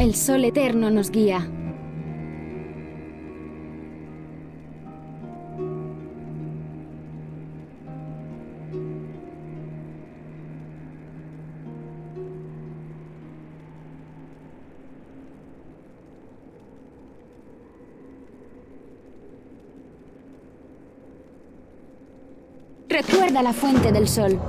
El sol eterno nos guía. Recuerda la fuente del sol.